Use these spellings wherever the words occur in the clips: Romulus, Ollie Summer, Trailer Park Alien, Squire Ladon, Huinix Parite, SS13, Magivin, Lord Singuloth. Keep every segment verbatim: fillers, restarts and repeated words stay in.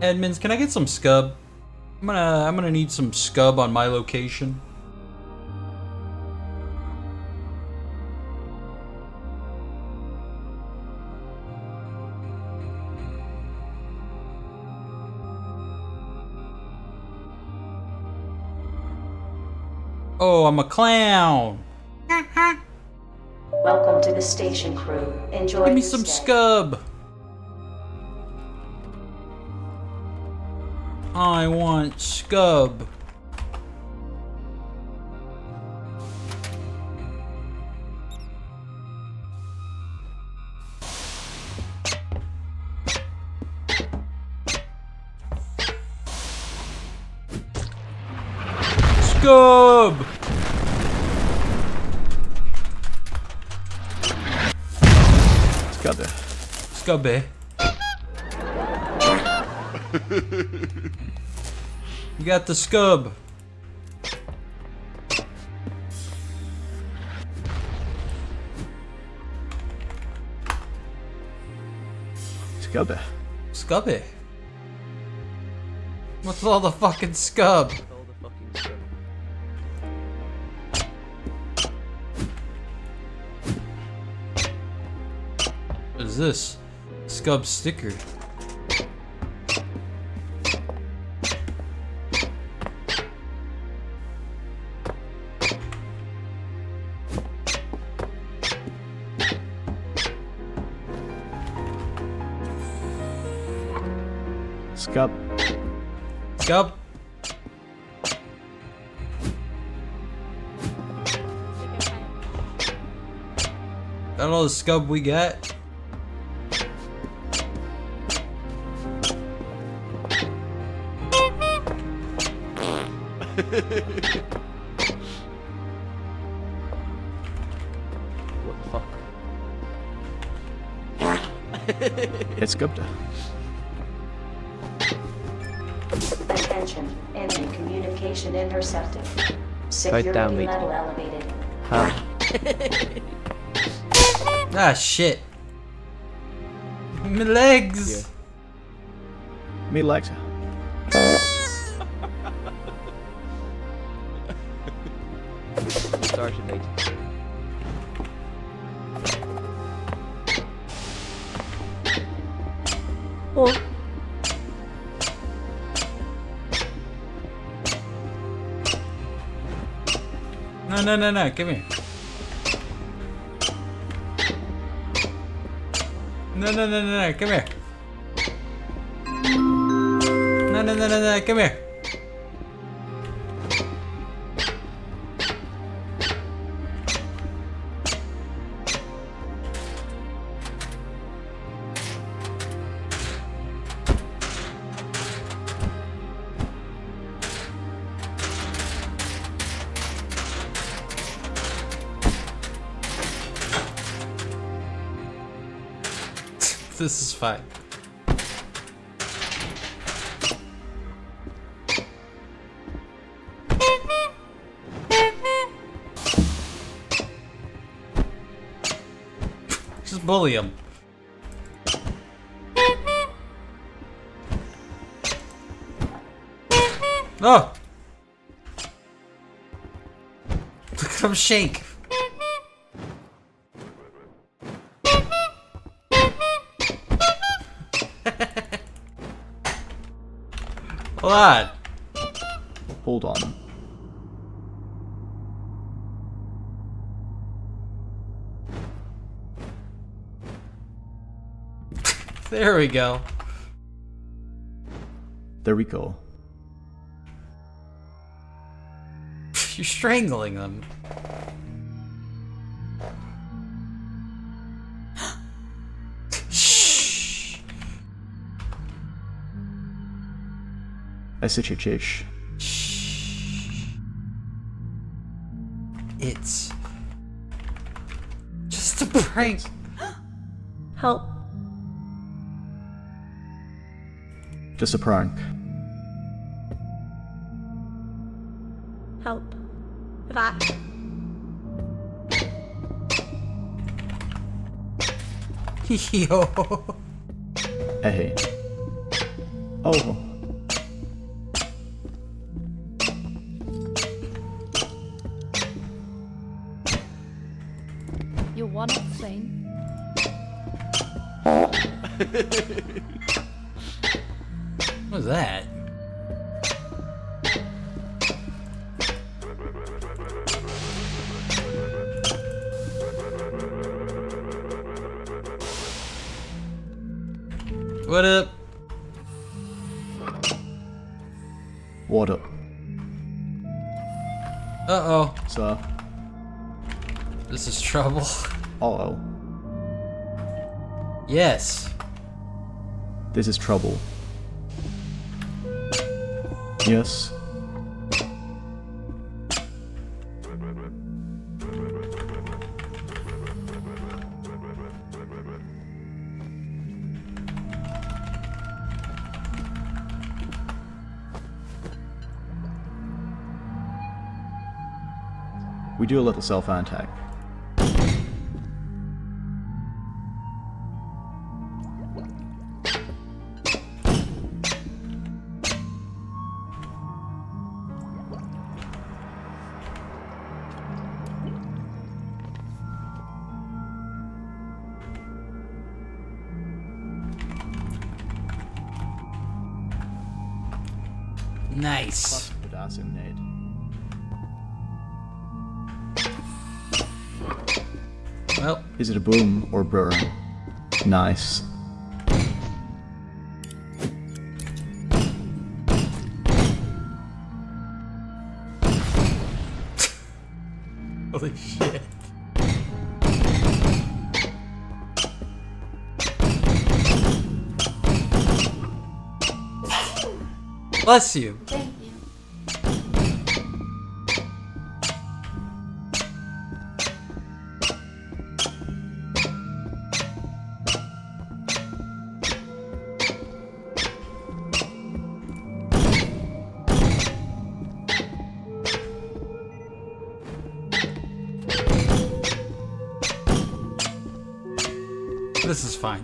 Edmonds, can I get some scub? I'm gonna, I'm gonna need some scub on my location. Oh, I'm a clown. Welcome to the station, crew. Enjoy. Give me some stay. Scub. I want scub. Scub. Scubby. Scubby. You got the scub. Scubby. Scubby. What's all the fucking scub? What is this? Scub sticker. Scub. Scub. Got all the scub we got. What the fuck? It's Gupta. Attention, enemy communication intercepted. Security down, level elevated. Huh? Ah, shit. My legs. Yeah. Me legs. Sergeant Major. Oh. No, no, no, no, come here. No, no, no, no, no, come here. No, no, no, no, no, come here. This is fine. Just bully him. Oh! Look at him shake. Hold on. Hold on. There we go. There we go. You're strangling them. It's just a prank. Help. Just a prank. Help. That. Yo. Hey. Oh. You're one up thing. What's that? What up? What up? Uh-oh. What's up? This is trouble. Uh-oh. Yes. This is trouble. Yes. We do a little self-hand attack. Nice. Well, is it a boom or burn? Nice. Holy shit. Bless you. This is fine.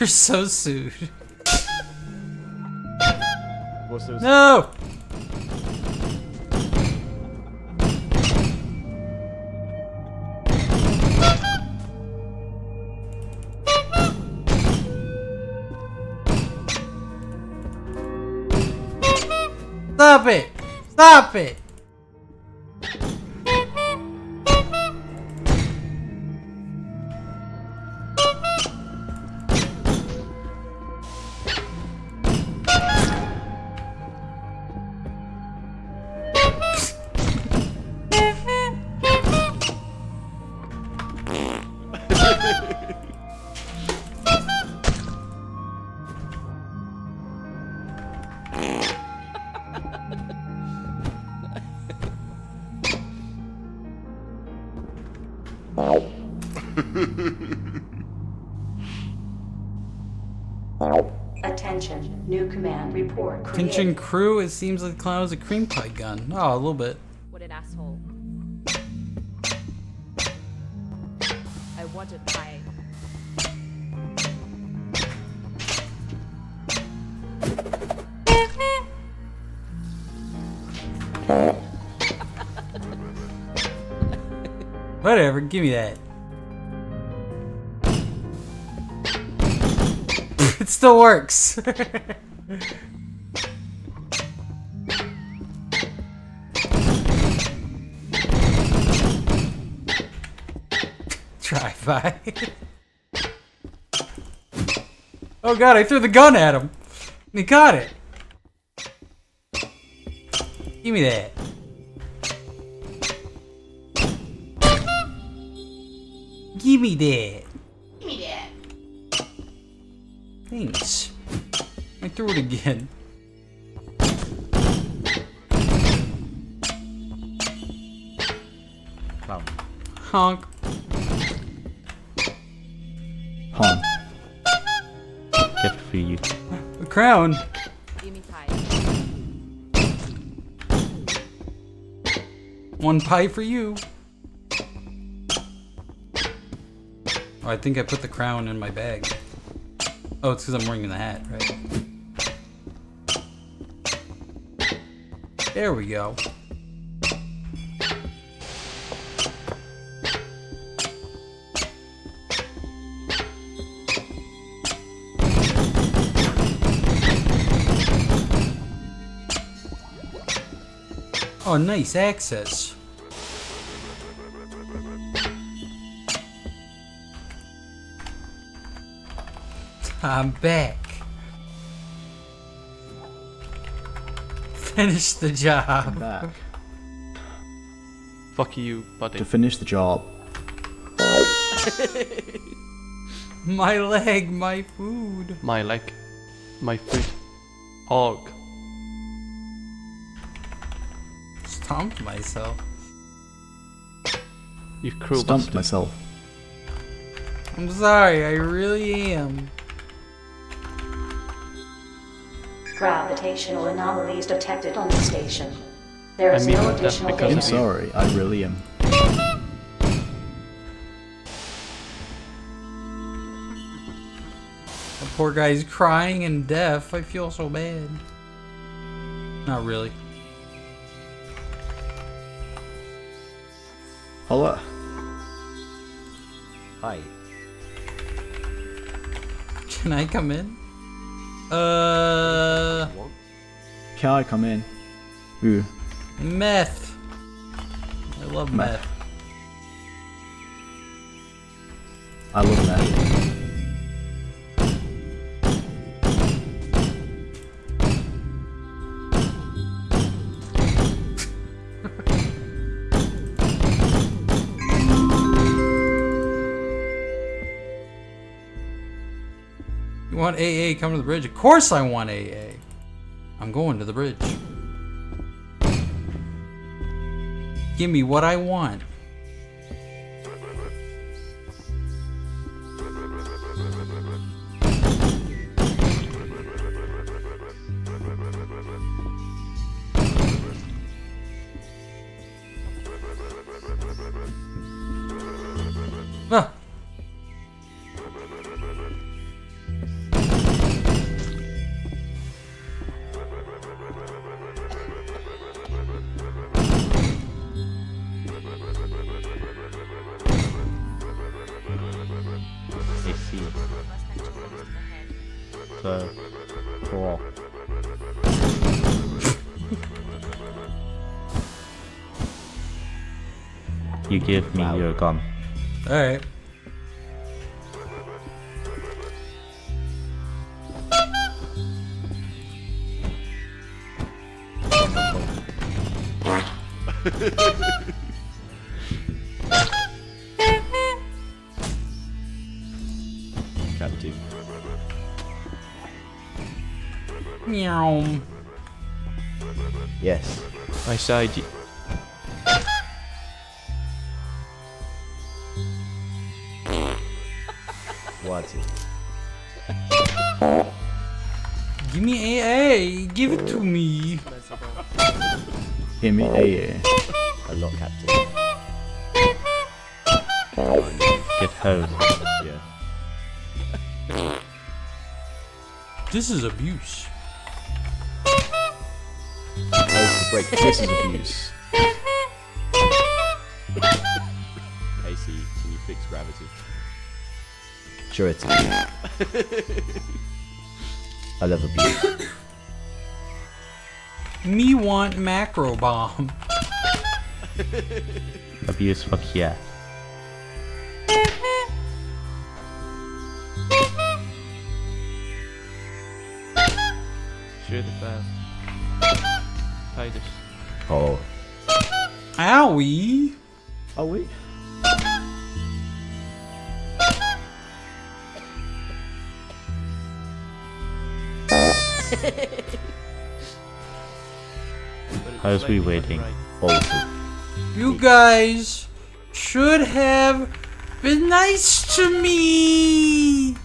You're so sued. What's those? No! Stop it! Stop it! Attention, new command report. Attention crew, it seems like the clown has a cream pie gun. Oh, a little bit. What an asshole. I want a pie. Whatever, give me that. It still works. Try by. Oh god, I threw the gun at him. And he got it. Give me that. Give me that. Give me that. Thanks. I threw it again. Honk. Honk. Get for you. A crown. One pie for you. Oh, I think I put the crown in my bag. Oh, it's because I'm wearing the hat, right? There we go. Oh, nice access. I'm back. Finish the job. I'm back. Fuck you, buddy. To finish the job. My leg, my food. My leg, my food. Og. Stomped myself. You cruel Stomped bastard. myself. I'm sorry, I really am. Gravitational anomalies detected on the station. There is I mean, no additional data. I'm sorry, I really am. The poor guy's crying and deaf. I feel so bad. Not really. Hello. Hi. Can I come in? Uh. Can I come in? Ooh. Meth. I love meth. meth. I love meth. You want A A? Come to the bridge. Of course I want A A. I'm going to the bridge. Give me what I want. Ah. So, cool. You give me wow. your gun. Alright. Captive. Meow. Yes. I side you. What's it? Give me A A. Give it to me. Give me A A. A lot, Captain. Get home. Yeah. This is abuse. Break. This is abuse. Casey, can you fix gravity? Sure it's I love abuse. Me want macro bomb. Abuse, fuck yeah. Sure the best. Oh. Owie! Owie? How's we waiting? Right. You guys! should have been nice to me.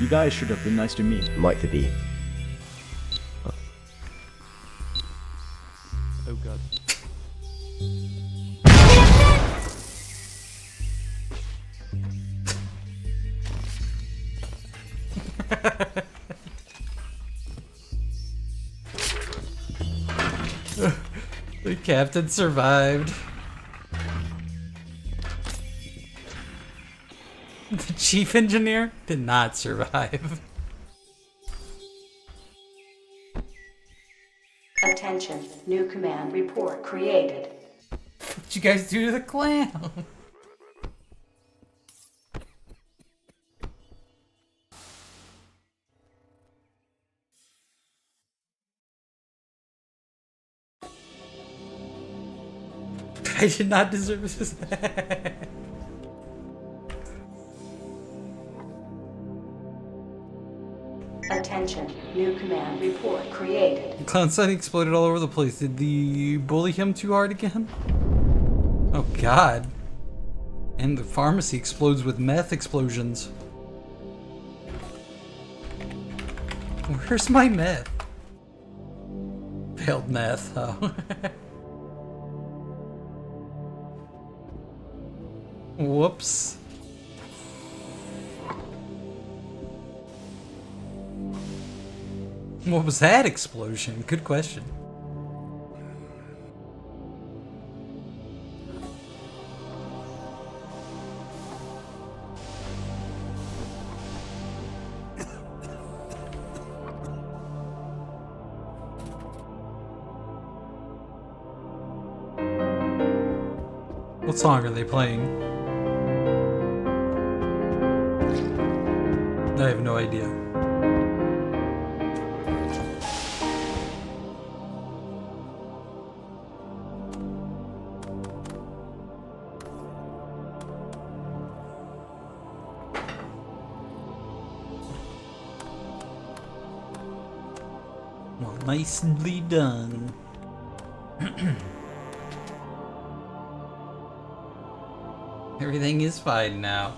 You guys should have been nice to me. Mike the Bee. Oh, oh god. The captain survived. The chief engineer did not survive. Attention, new command report created. What'd you guys do to the clown? I did not deserve this. Attention, new command report created. The clown sign exploded all over the place. Did the bully him too hard again? Oh god. And the pharmacy explodes with meth explosions. Where's my meth? Failed meth, oh. Whoops. What was that explosion? Good question. What song are they playing? I have no idea. Well, nicely done. Everything is fine now.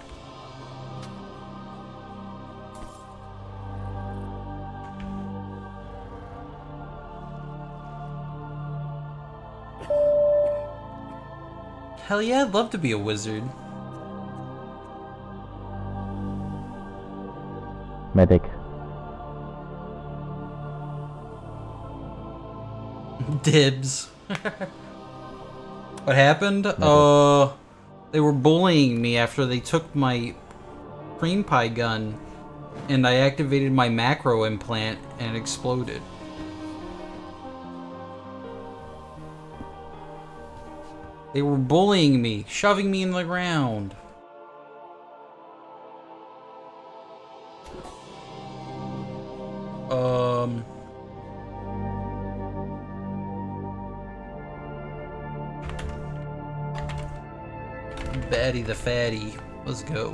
Hell yeah, I'd love to be a wizard. Medic. Dibs. What happened? Medic. Uh, they were bullying me after they took my cream pie gun, and I activated my macro implant and it exploded. They were bullying me, shoving me in the ground. Um... Batty the fatty. Let's go.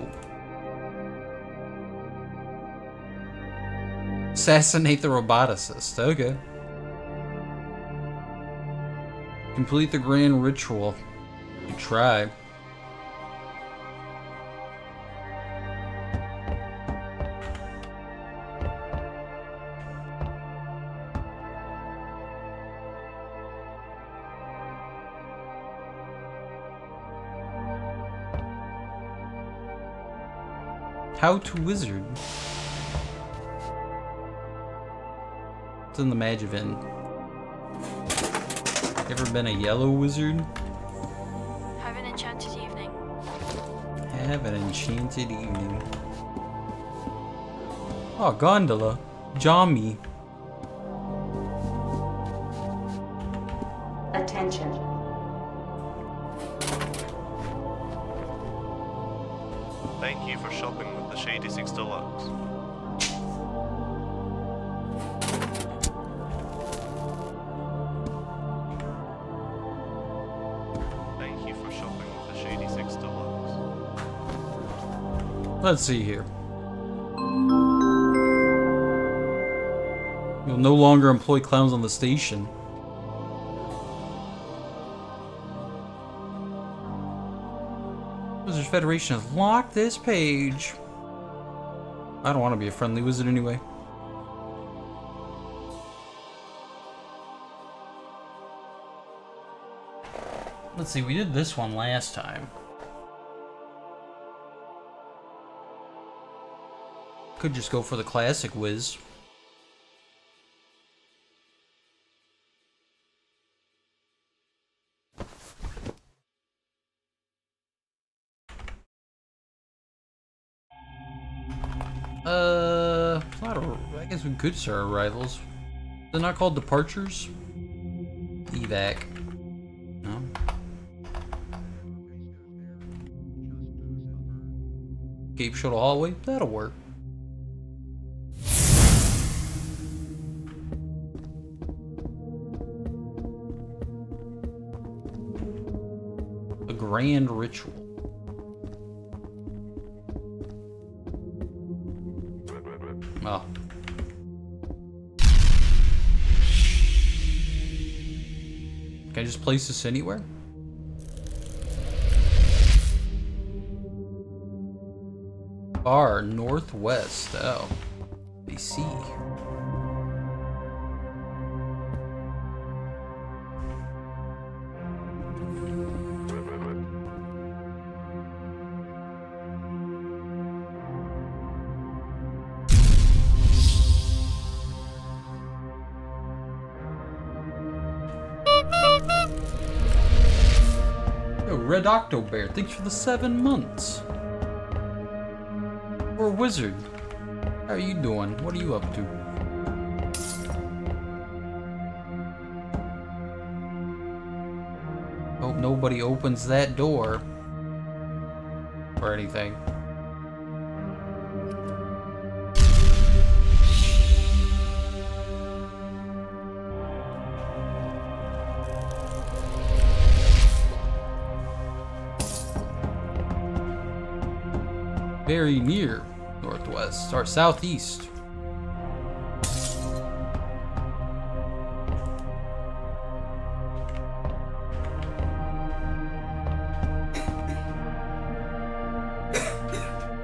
Assassinate the roboticist. Okay. Complete the grand ritual. You try. How to wizard. It's in the Magivin. Ever been a yellow wizard? Have an enchanted evening. Have an enchanted evening. Oh, gondola. Jami. Attention. Thank you for shopping with the Shady Six Deluxe. Let's see here. You'll no longer employ clowns on the station. Wizards Federation has locked this page. I don't want to be a friendly wizard anyway. Let's see, we did this one last time. Could just go for the classic whiz. Uh, not a, I guess we could start arrivals. They're not called departures. Evac. No. Cape shuttle hallway. That'll work. Grand ritual. Oh. Can I just place this anywhere? Far northwest. Oh. I see. Red Octobear, thanks for the seven months. Or Wizard, how are you doing? What are you up to? Hope nobody opens that door. Or anything. Very near northwest, or southeast.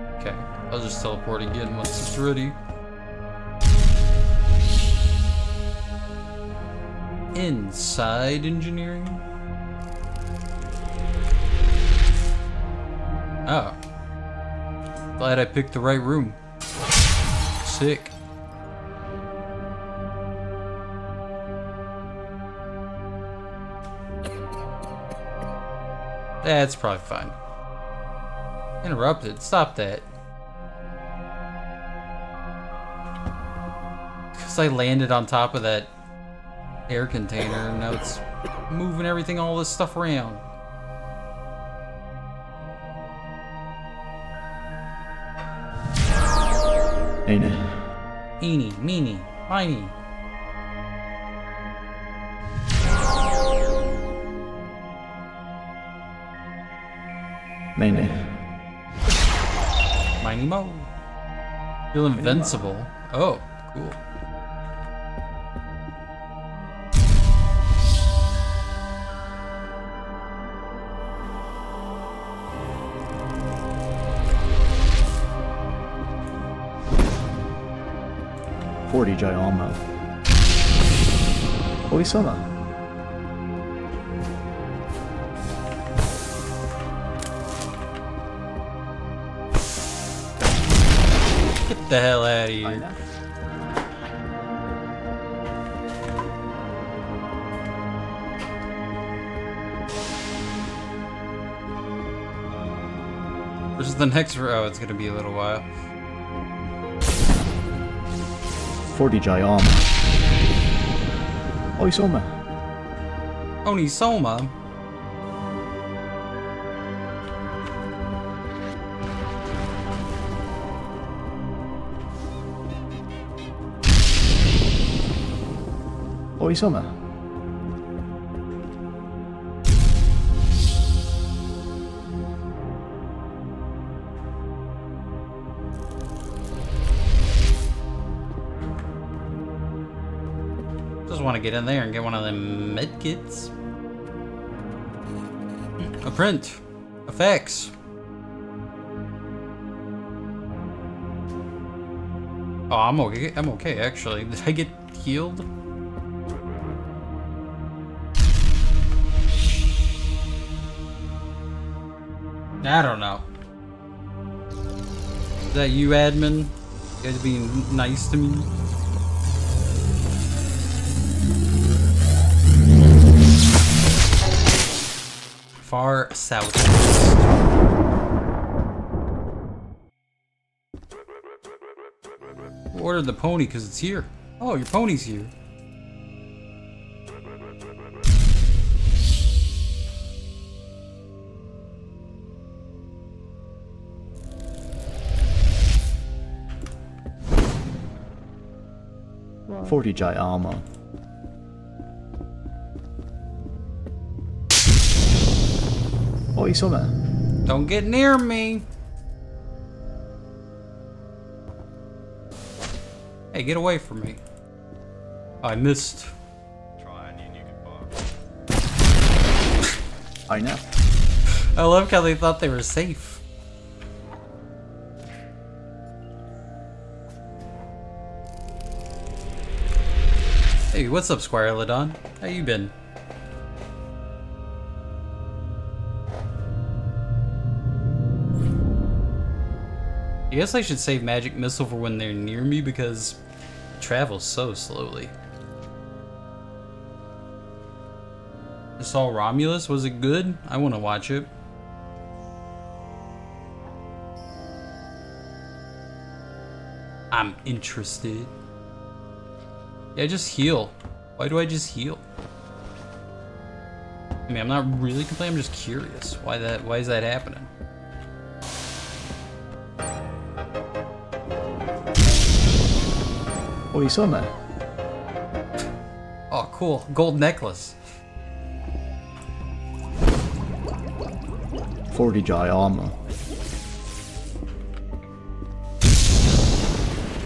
Okay, I'll just teleport again once it's ready. Inside engineering? Oh. Glad I picked the right room. Sick. That's probably fine. Interrupted. Stop that. Because I landed on top of that air container and now it's moving everything, all this stuff around. Eeny, meeny, miny. Miny. Miny mo. You're invincible. Oh, cool. forty Jayalmo. Holy Soma. Get the hell out of here. This is the next row. It's gonna be a little while. forty Jayam. Onisoma. Onisoma? Onisoma. also want to get in there and get one of them med kits. A print. Effects. Oh, I'm okay. I'm okay, actually. Did I get healed? I don't know. Is that you, admin? You guys being nice to me? Far south. Ordered the pony because it's here. Oh, your pony's here. forty J armor. Oh, you saw that. Don't get near me. Hey, get away from me. I missed. Try and you can I know. I love how they thought they were safe. Hey, what's up, Squire Ladon? How you been? I guess I should save magic missile for when they're near me because it travels so slowly. I saw Romulus. Was it good? I want to watch it. I'm interested. Yeah, just heal. Why do I just heal? I mean, I'm not really complaining. I'm just curious. Why that? Why is that happening? Oh, you saw that. Oh, cool. Gold necklace. forty J armor.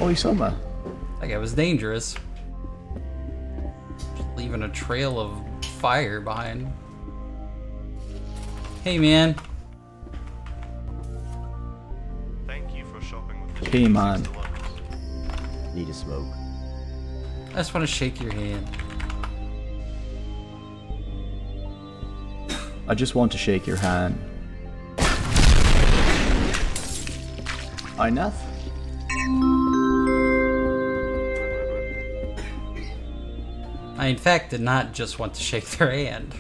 Oh, you saw that. That guy was dangerous. Just leaving a trail of fire behind. Hey, man. Thank you for shopping with the Hey, man. Need a smoke. I just want to shake your hand. I just want to shake your hand. Enough. I in fact did not just want to shake their hand.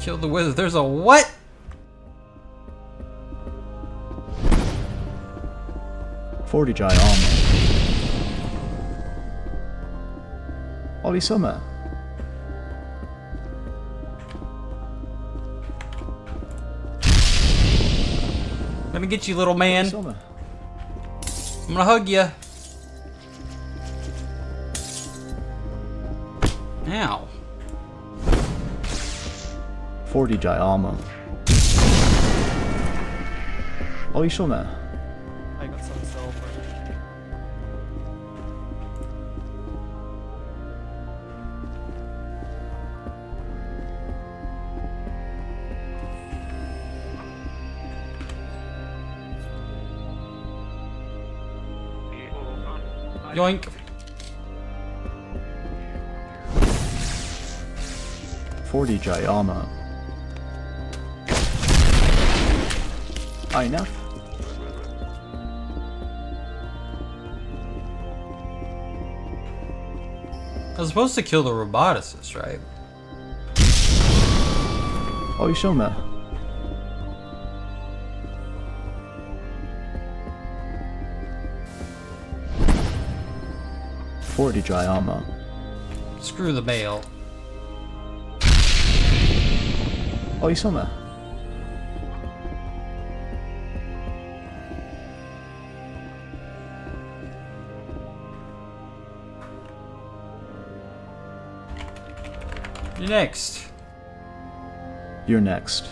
Kill the wizard. There's a what? forty J armor. Ollie Summer. I'm gonna get you, little man. I'm gonna hug you. Ow. forty J armor. Ollie Summer. Yoink. forty J armor. Enough. I was supposed to kill the roboticist, right? Oh, you show me. forty J armor. Screw the bail. Oh, you saw that. You're next. You're next.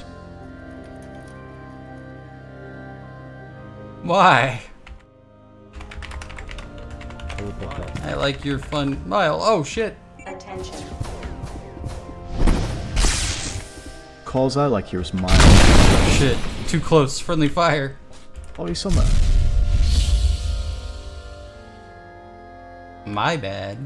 Why? I like your fun mile. Oh shit. Attention. Calls I like yours mile. Oh, shit. Too close. Friendly fire. Oh, he's somewhere. My bad.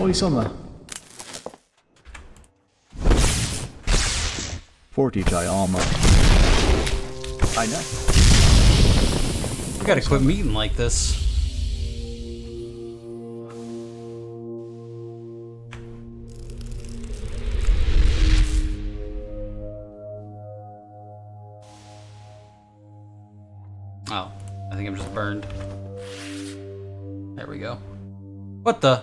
Oh, he's on there. forty G I armor. I know. We gotta quit meeting like this. Oh, I think I'm just burned. There we go. What the?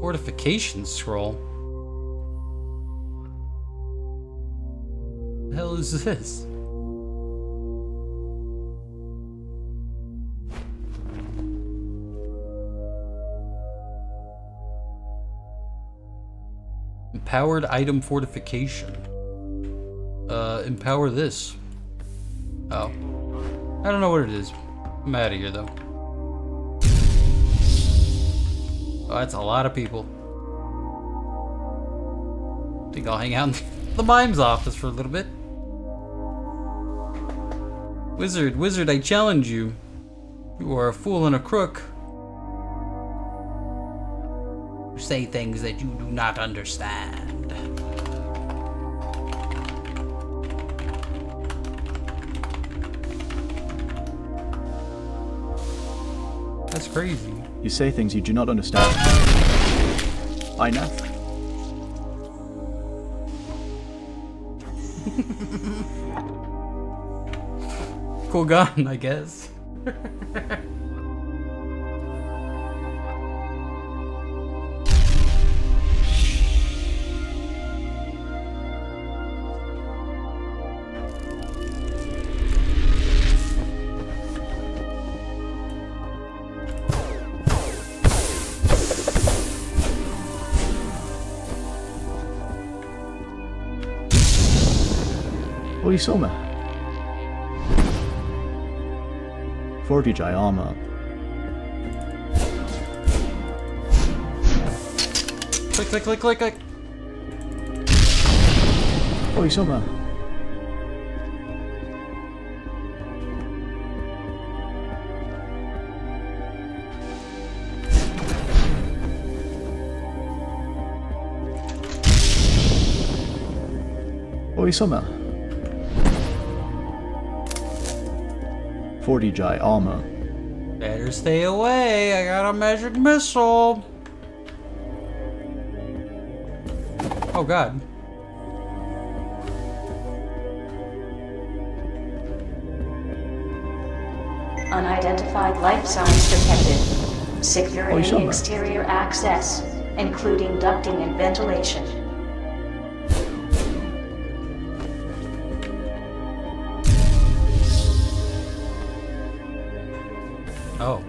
Fortification scroll. What the hell is this? Empowered item fortification. Uh, empower this. Oh. I don't know what it is. I'm out of here though. Oh, that's a lot of people. I think I'll hang out in the mime's office for a little bit. Wizard, wizard, I challenge you. You are a fool and a crook. You say things that you do not understand. That's crazy. You say things you do not understand. I know. Cool gun, I guess. Soma. forty G I armor. Click, click, click, click, click. Oi, Soma. Oi, Soma. forty G I armor. Better stay away, I got a magic missile. Oh god. Unidentified life signs detected. Securing oh, exterior access, including ducting and ventilation. Oh.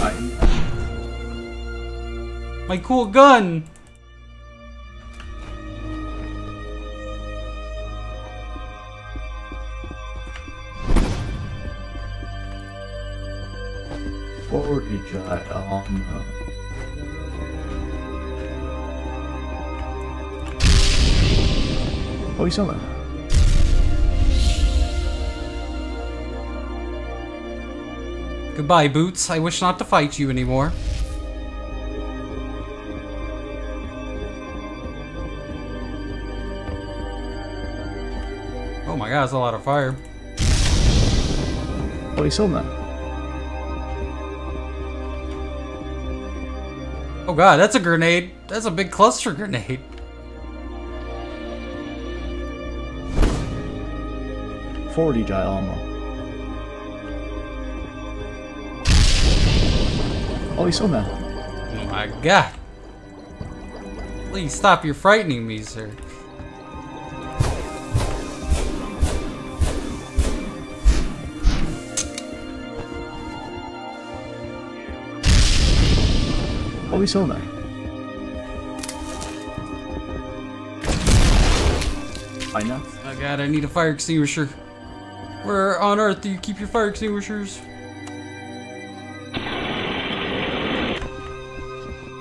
Right. My cool gun. Forward, you giant. Um, uh... Oh, he's on there. Goodbye, Boots. I wish not to fight you anymore. Oh my god, that's a lot of fire. Oh, he's on there. Oh god, that's a grenade. That's a big cluster grenade. forty G I armor. Holy Soma. Oh my god. Please stop, you're frightening me, sir. Holy Soma. Why not? Oh god, I need a fire extinguisher. Where on earth do you keep your fire extinguishers?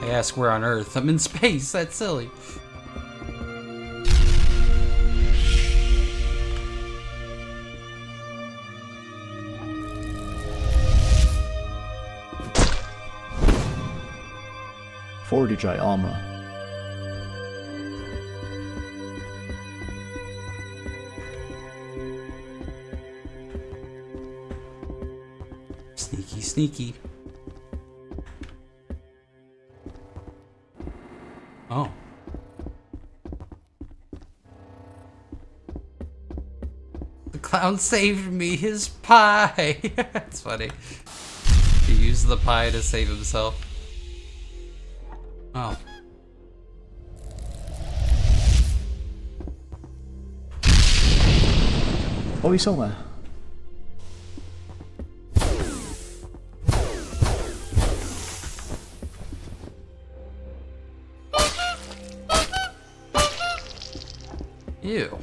I ask where on earth. I'm in space, that's silly. Fortijai Alma. Sneaky, sneaky. Oh. The clown saved me his pie. That's funny. He used the pie to save himself. Oh. Oisoma. Ew.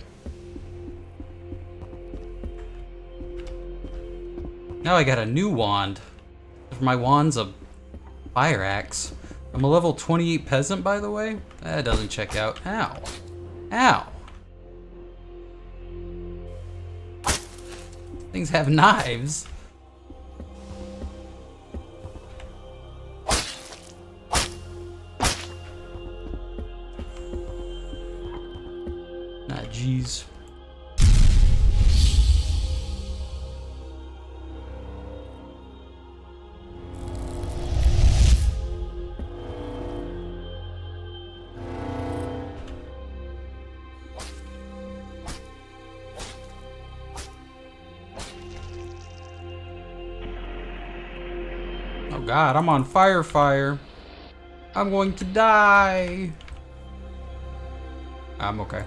Now I got a new wand. My wand's a fire axe. I'm a level twenty-eight peasant, by the way. That doesn't check out. Ow. Ow. Things have knives. Ah, jeez. God, I'm on fire, fire. I'm going to die. I'm okay.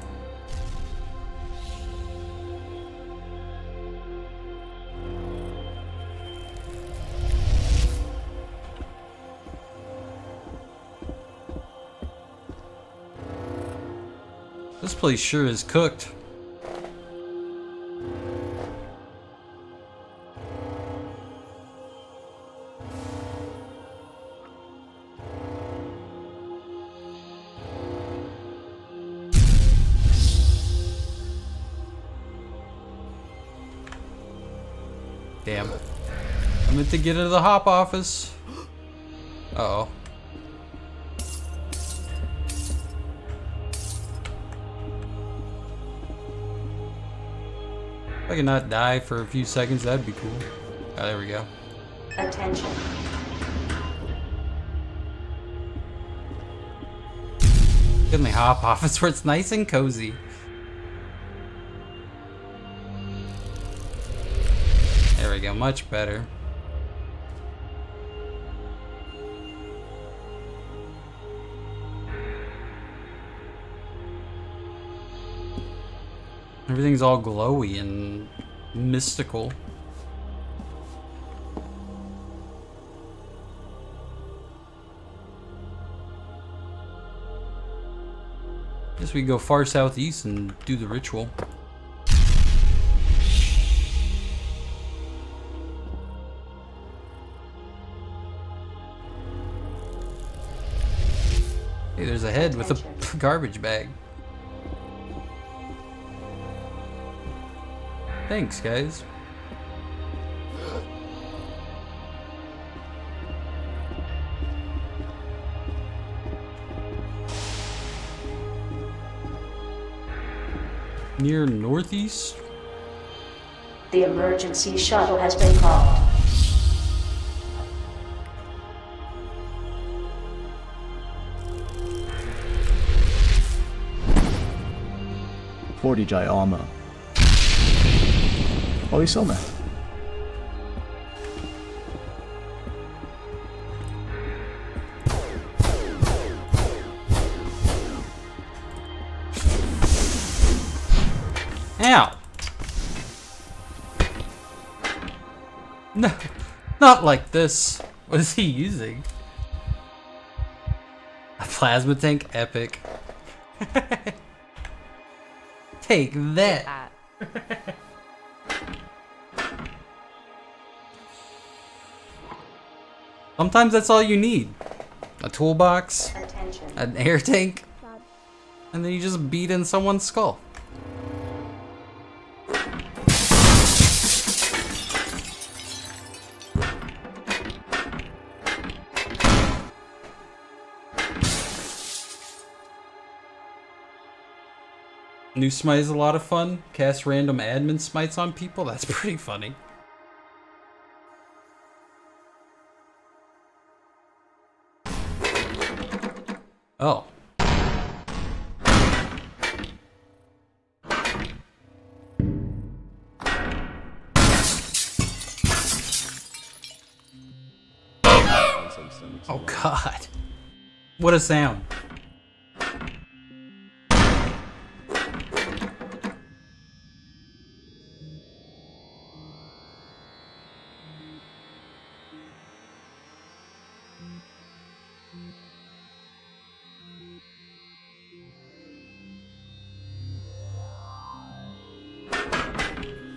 This place sure is cooked. Damn. I meant to get into the hop office. Uh-oh. If I could not die for a few seconds, that'd be cool. Oh, there we go. Attention. Get in the hop office where it's nice and cozy. There we go, much better. Everything's all glowy and mystical. Guess we can go far southeast and do the ritual. Hey, there's a head with a garbage bag. Thanks, guys. Near northeast? The emergency shuttle has been called. Fortijai Alma. Oisoma. Ow! No, not like this. What is he using? A plasma tank? Epic. Take that. Sometimes that's all you need. A toolbox, Attention. an air tank, and then you just beat in someone's skull. New smite is a lot of fun. Cast random admin smites on people. That's pretty funny. Oh. Oh God. What a sound.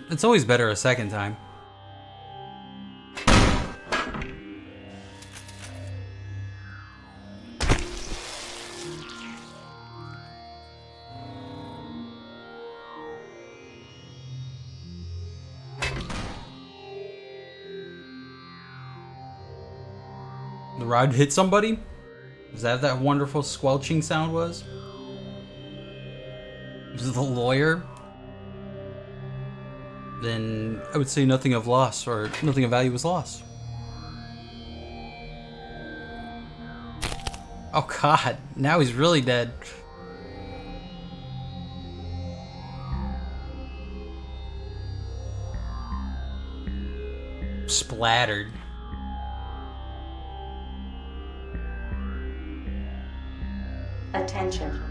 It's always better a second time. The rod hit somebody? Is that what that wonderful squelching sound was? Was it the lawyer? Then I would say nothing of loss, or nothing of value was lost. Oh God, now he's really dead. Splattered. Attention.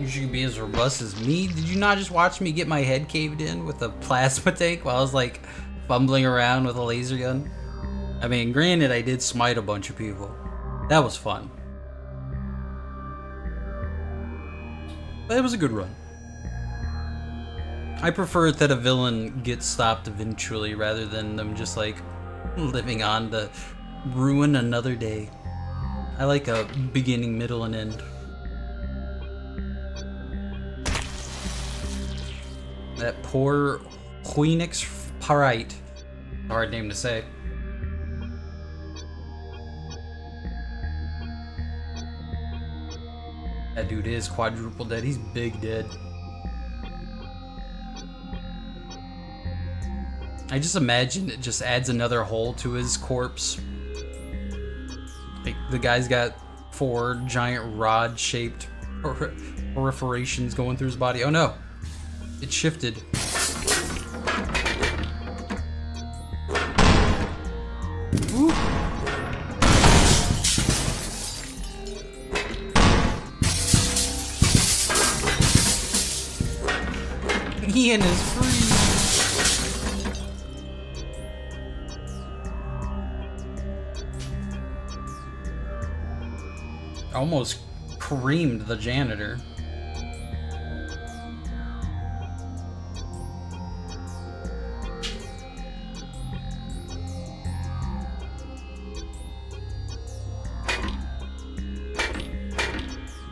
You should be as robust as me. Did you not just watch me get my head caved in with a plasma tank while I was like fumbling around with a laser gun? I mean, granted, I did smite a bunch of people. That was fun. But it was a good run. I prefer that a villain gets stopped eventually rather than them just like living on to ruin another day. I like a beginning, middle, and end. That poor Huinix Parite. Hard name to say. That dude is quadruple dead. He's big dead. I just imagine it just adds another hole to his corpse. Like the guy's got four giant rod-shaped perforations going through his body. Oh no! It shifted. Ooh. Ian is free. Almost creamed the janitor.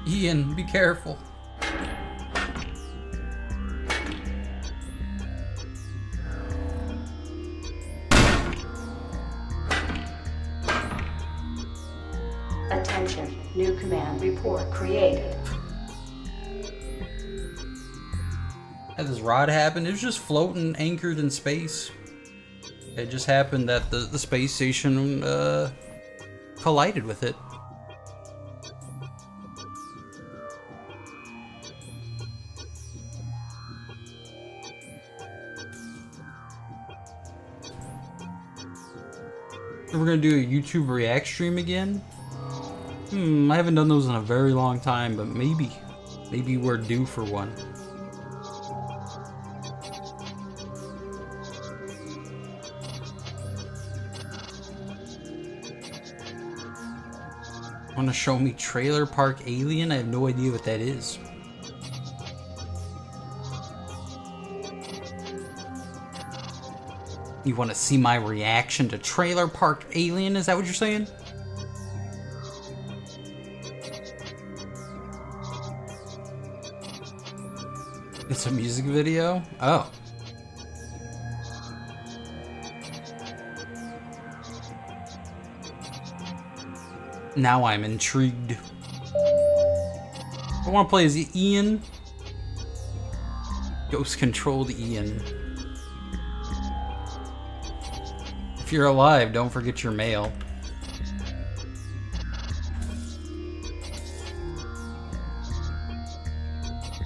Ian, be careful. Attention, new command report created. Had this rod happened, it was just floating, anchored in space. It just happened that the, the space station uh, collided with it. we're gonna do a YouTube react stream again. Hmm, I haven't done those in a very long time, but maybe, maybe we're due for one. Want to show me Trailer Park Alien? I have no idea what that is. You want to see my reaction to Trailer Park Alien? Is that what you're saying? It's a music video? Oh. Now I'm intrigued. I want to play as Ian. Ghost controlled Ian. If you're alive, don't forget your mail.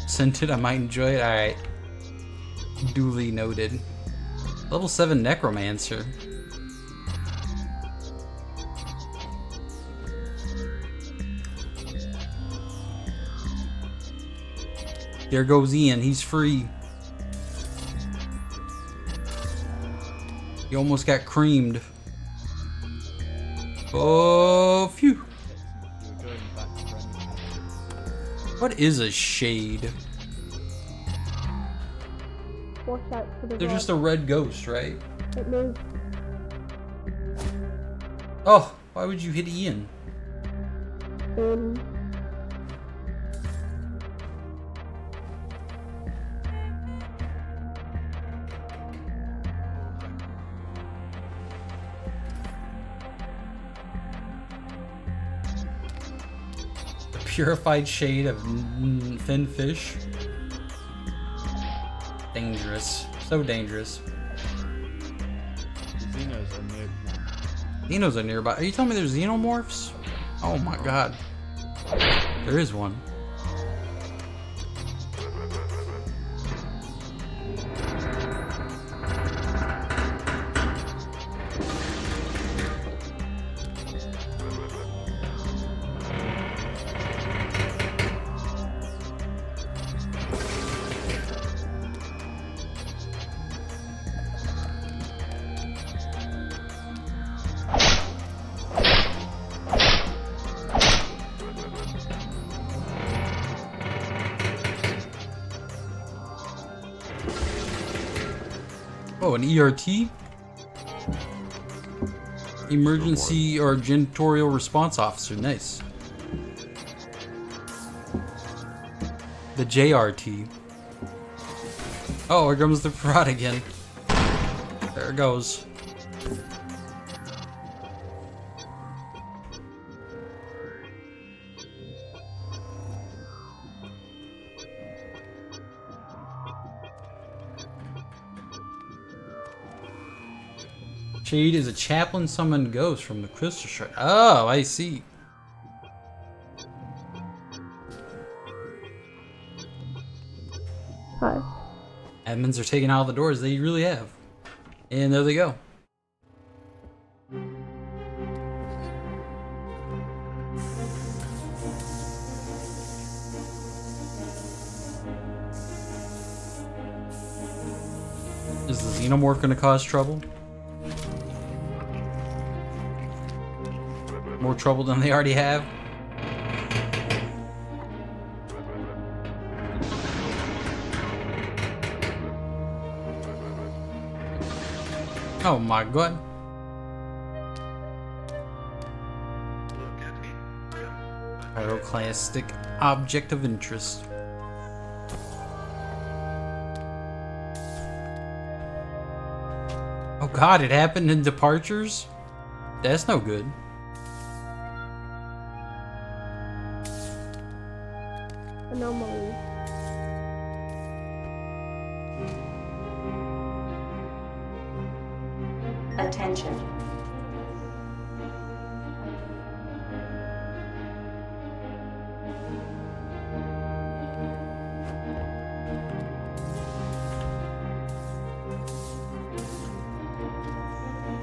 Sent it, I might enjoy it. Alright. Duly noted. Level seven Necromancer. There goes Ian, he's free. He almost got creamed. Oh, phew. What is a shade? Watch out for the They're red. Just a red ghost, right? It moves. Oh, why would you hit Ian? Um. Purified shade of thin fish. Dangerous. So dangerous. Xenos are nearby. Xenos are nearby. Are you telling me there's xenomorphs? Oh my god. There is one. Oh, an E R T? Emergency or janitorial response officer. Nice. The J R T. Oh, here comes the fraud again. There it goes. Shade is a chaplain summoned ghost from the crystal shred. Oh, I see. Hi. Admins are taking out the doors. They really have. And there they go. Is the xenomorph going to cause trouble? More trouble than they already have. Oh my god. Pyroclastic object of interest. Oh god, it happened in Departures? That's no good. Anomaly. Attention.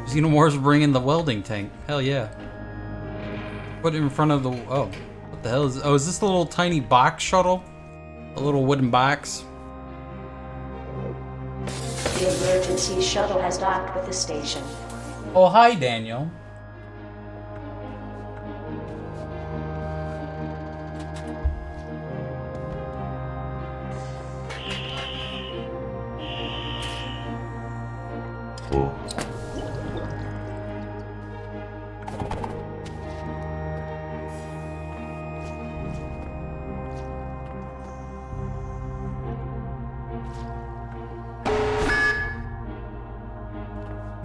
Xenomorphs bringing the welding tank. Hell yeah. Put it in front of the... Oh. What the hell is... Oh, is this the little tiny box shuttle? A little wooden box? The emergency shuttle has docked with the station. Oh, hi, Daniel.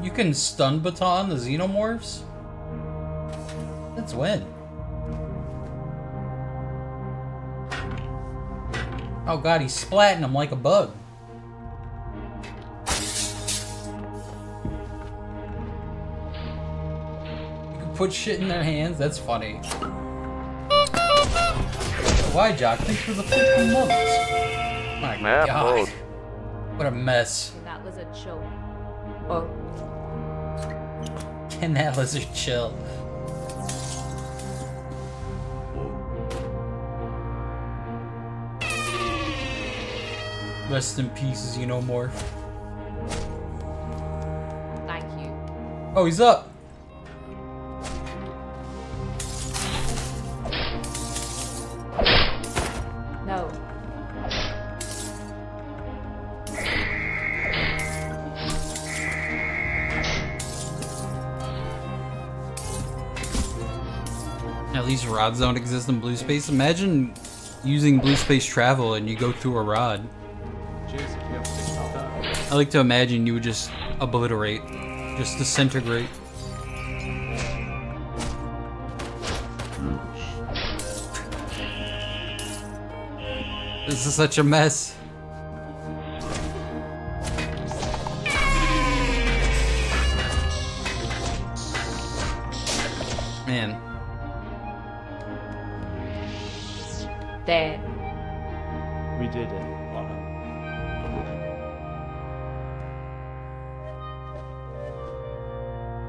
You can stun baton the xenomorphs? That's when. Oh god, he's splatting them like a bug. You can put shit in their hands, that's funny. Why, Jock? Thanks for the fifteen months. My god. What a mess. That was a joke. Oh. And that lizard chill. Rest in peace, Xenomorph. Thank you. Oh, he's up. No. At least rods don't exist in blue space. Imagine using blue space travel and you go through a rod. I like to imagine you would just obliterate, just disintegrate. This is such a mess. Man. There. We did it.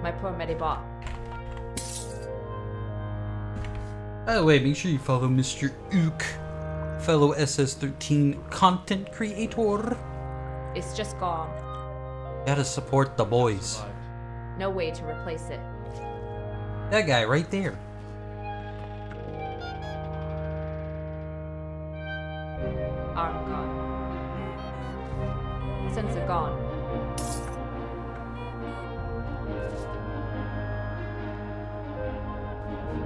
My poor Medibot. By the way, make sure you follow Mister Ook, fellow S S thirteen content creator. It's just gone. Gotta support the boys. No way to replace it. That guy right there. Arm gone. Sensor gone.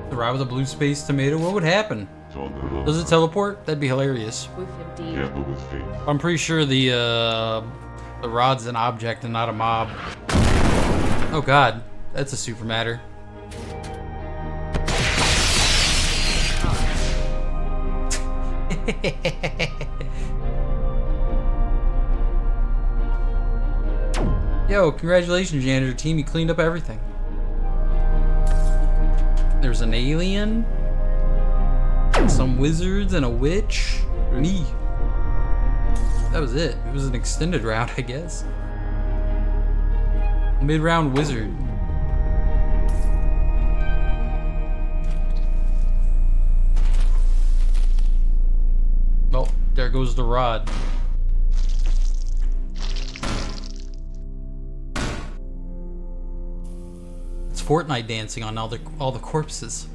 The ride with a blue space tomato, what would happen? Does it teleport? That'd be hilarious. Yeah, but with feet. I'm pretty sure the uh, the rod's an object and not a mob. Oh god, that's a super matter. Yo, congratulations, janitor team. You cleaned up everything. There's an alien, some wizards, and a witch. Me. That was it. It was an extended round, I guess. Mid-round wizard. Well, there goes the rod. It's Fortnite dancing on all the all the corpses.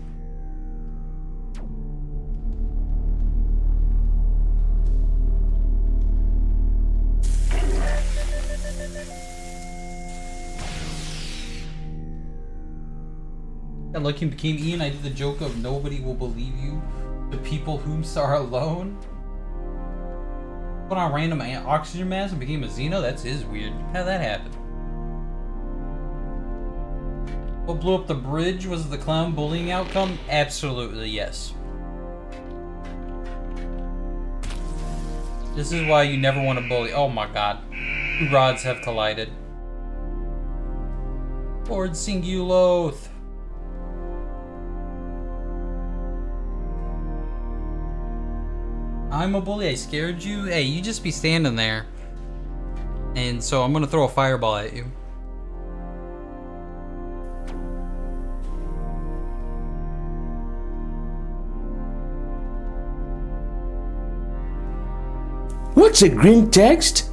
And like him became Ian, I did the joke of nobody will believe you. The people whom are alone. Put on random oxygen mask and became a Xeno? That's is weird. How'd that happen? What blew up the bridge? Was the clown bullying outcome? Absolutely yes. This is why you never want to bully. Oh my god. Two rods have collided. Lord Singuloth. I'm a bully, I scared you. Hey, you just be standing there. And so I'm gonna throw a fireball at you. What's a green text?